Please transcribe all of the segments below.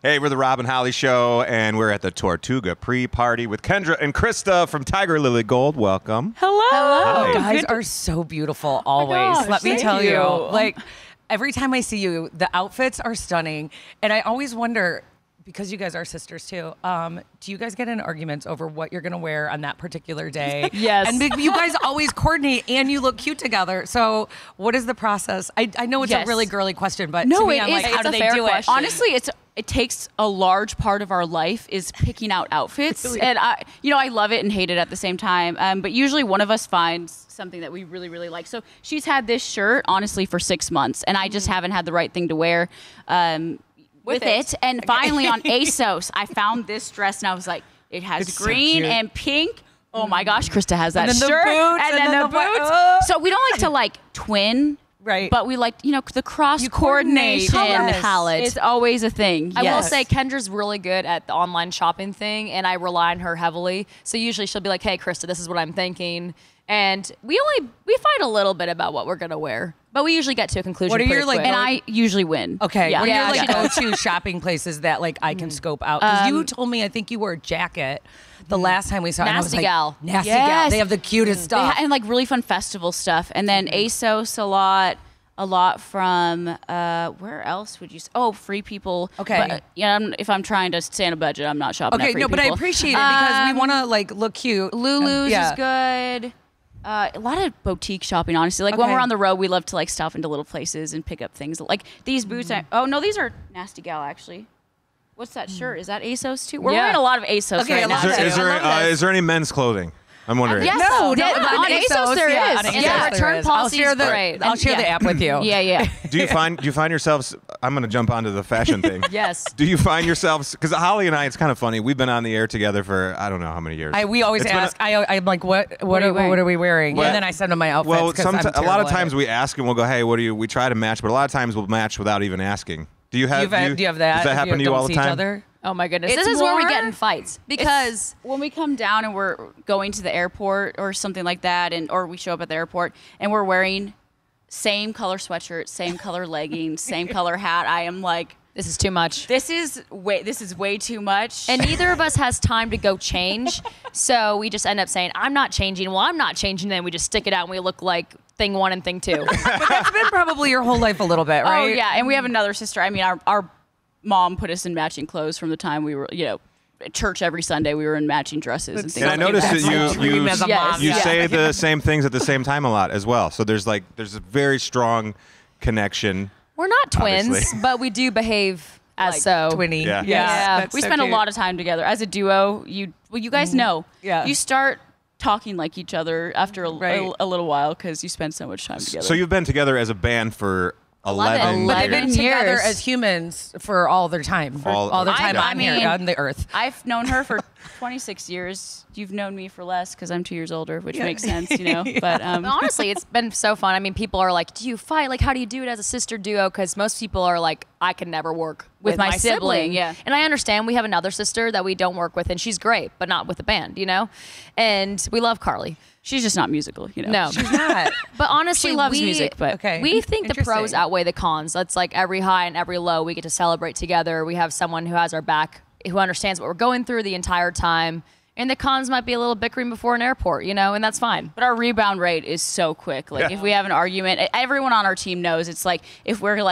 Hey, we're the Rob and Holly Show, and we're at the Tortuga pre-party with Kendra and Krista from Tigirlily Gold. Welcome. Hello. Hello. You guys are so beautiful always. Oh gosh, let me tell you. Like, every time I see you, the outfits are stunning. And I always wonder, because you guys are sisters too, do you guys get in arguments over what you're gonna wear on that particular day? Yes. And you guys always coordinate and you look cute together. So what is the process? I know it's a really girly question, but no, to me, I'm like, how do they do it? Honestly, it takes a large part of our life is picking out outfits. Really? And I love it and hate it at the same time. But usually one of us finds something that we really, really like. So she's had this shirt, honestly, for 6 months, and I just haven't had the right thing to wear. With it. And finally on ASOS, I found this dress and I was like, it has green and pink. Oh my gosh, Krista has that shirt. And then the boots. Oh. So we don't like to twin. Right. But we like, the cross-coordination palette. It's always a thing. I will say Kendra's really good at the online shopping thing, and I rely on her heavily. So usually she'll be like, hey, Krista, this is what I'm thinking. And we fight a little bit about what we're going to wear. But we usually get to a conclusion pretty quick. And I usually win. Okay. Yeah. Go-to shopping places that I can scope out? Because you told me, I think you wore a jacket the last time we saw. Nasty Gal. Nasty Gal. They have the cutest stuff. And really fun festival stuff. And then ASOS a lot from, where else would you say? Oh, Free People. Okay. But, if I'm trying to stay on a budget, I'm not shopping at Free People. Okay, but I appreciate it because we want to look cute. Lulu's is good. A lot of boutique shopping, honestly. When we're on the road, we love to stop into little places and pick up things. Like these boots. Oh no, these are Nasty Gal actually. What's that shirt? Is that ASOS too? We're wearing a lot of ASOS right now. Is there any men's clothing? I'm wondering. Yes. No, on ASOS there is. Return policy is great. I'll share the app with you. Yeah. Do you find yourselves? I'm going to jump onto the fashion thing. Yes. Do you find yourselves? Because Holly and I, it's kind of funny. We've been on the air together for I don't know how many years. We always ask. I'm like, what are we wearing? Well, and then I send them my outfits. Well, a lot of times we ask and we'll go, hey, what are you? We try to match, but a lot of times we'll match without even asking. Do you have that? Does that happen to you all the time? Oh my goodness! This is where we get in fights because when we come down and we're going to the airport or something like that, or we show up at the airport and we're wearing same color sweatshirt, same color leggings, same color hat, I am like, this is too much. This is way too much. And neither of us has time to go change, so we just end up saying, "I'm not changing." Well, I'm not changing. Then we just stick it out and we look like thing one and thing two. But that's been probably your whole life a little bit, right? Oh yeah, and we have another sister. I mean, our Mom put us in matching clothes from the time we were, at church every Sunday. We were in matching dresses and things. And I noticed that you say the same things at the same time a lot as well. So there's a very strong connection. We're not twins, obviously, but we do behave as twinny. Yeah. We spend a lot of time together as a duo. You guys know. Yeah. You start talking like each other after a little while because you spend so much time together. So you've been together as a band for 11 years. But they've been together as humans for all their time. All their time on the earth. I've known her for 26 years. You've known me for less because I'm 2 years older, which makes sense, But honestly, it's been so fun. I mean, people are like, do you fight? Like, how do you do it as a sister duo? Because most people are like, I can never work with my sibling. Yeah. And I understand we have another sister that we don't work with, and she's great, but not with the band, And we love Carly. She's just not musical, No, she's not. But honestly, she loves music. But we think the pros outweigh the cons. That's like every high and every low. We get to celebrate together. We have someone who has our back, who understands what we're going through the entire time. And the cons might be a little bickering before an airport, and that's fine. But our rebound rate is so quick. If we have an argument, everyone on our team knows. It's if we're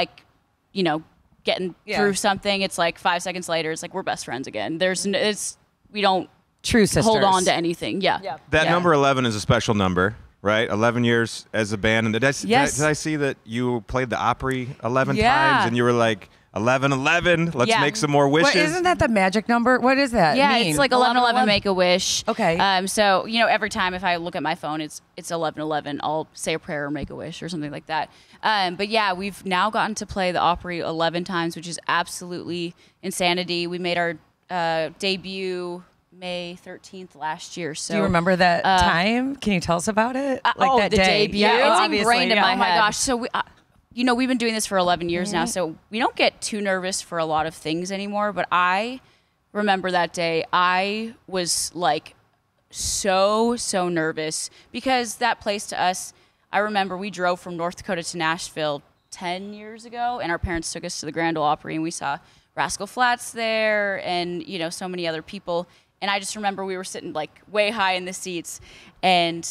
getting through something, it's 5 seconds later. It's we're best friends again. We don't. True sisters. Hold on to anything, yeah. That number 11 is a special number, right? 11 years as a band. And did I see that you played the Opry 11 times and you were like, 11-11, let's make some more wishes. What, isn't that the magic number? What is that? Yeah, mean? It's 11-11, make a wish. Okay. So, every time if I look at my phone, it's 11-11. I'll say a prayer or make a wish or something like that. But yeah, we've now gotten to play the Opry 11 times, which is absolutely insanity. We made our debut May 13th last year. So do you remember that time? Can you tell us about it? The debut. Yeah, it's ingrained in my head. Oh my gosh! So we, we've been doing this for 11 years now, so we don't get too nervous for a lot of things anymore. But I remember that day. I was so nervous because that place to us. I remember we drove from North Dakota to Nashville 10 years ago, and our parents took us to the Grand Ole Opry, and we saw Rascal Flatts there and, you know, so many other people. And I just remember we were sitting like way high in the seats and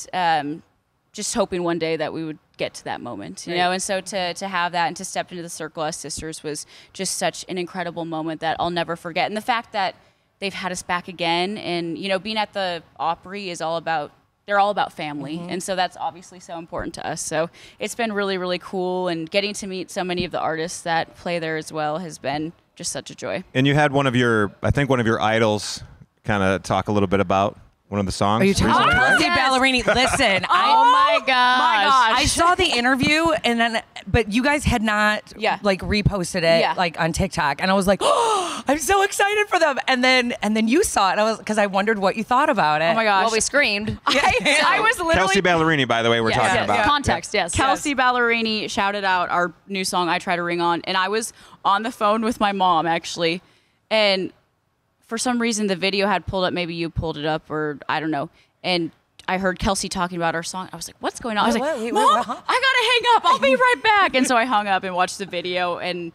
just hoping one day that we would get to that moment, you right. know? And so to have that and to step into the circle as sisters was just such an incredible moment that I'll never forget. And the fact that they've had us back again and, you know, being at the Opry is all about, they're all about family. Mm-hmm. And so that's obviously so important to us. So it's been really, really cool. And getting to meet so many of the artists that play there as well has been just such a joy. And you had one of your, I think one of your idols kind of talk a little bit about one of the songs. Are you talking about Kelsea Ballerini? Listen, oh my gosh. I saw the interview and then, but you guys had not like reposted it like on TikTok. And I was like, oh, I'm so excited for them. And then you saw it. And I was, cause I wondered what you thought about it. Oh my gosh. Well, we screamed. I was literally. Kelsea Ballerini, by the way, we're talking about. Context, yes. Kelsea Ballerini shouted out our new song, I Try to Ring On. And I was on the phone with my mom actually. And for some reason, the video had pulled up. Maybe you pulled it up, or I don't know. And I heard Kelsea talking about our song. I was like, "What's going on?" I was like, "Mom, I gotta hang up. I'll be right back." And so I hung up and watched the video. And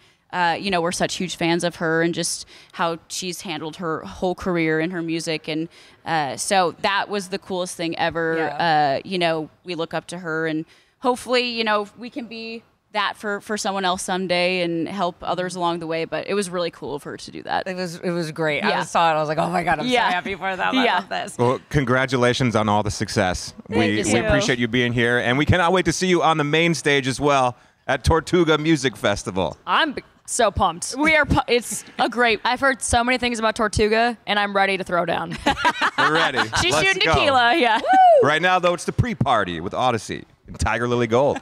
you know, we're such huge fans of her and just how she's handled her whole career in her music. And so that was the coolest thing ever. Yeah. You know, we look up to her, and hopefully, you know, we can be that for someone else someday and help others along the way. But it was really cool of her to do that. It was great. Yeah. I saw it. I was like, oh my God, I'm so happy for them. I love this. Well, congratulations on all the success. Thank you. We appreciate you being here, and we cannot wait to see you on the main stage as well at Tortuga Music Festival. I'm so pumped. It's a great. I've heard so many things about Tortuga, and I'm ready to throw down. We're ready. She's shooting tequila. Yeah. Woo! Right now, though, it's the pre-party with Odyssey and Tigirlily Gold.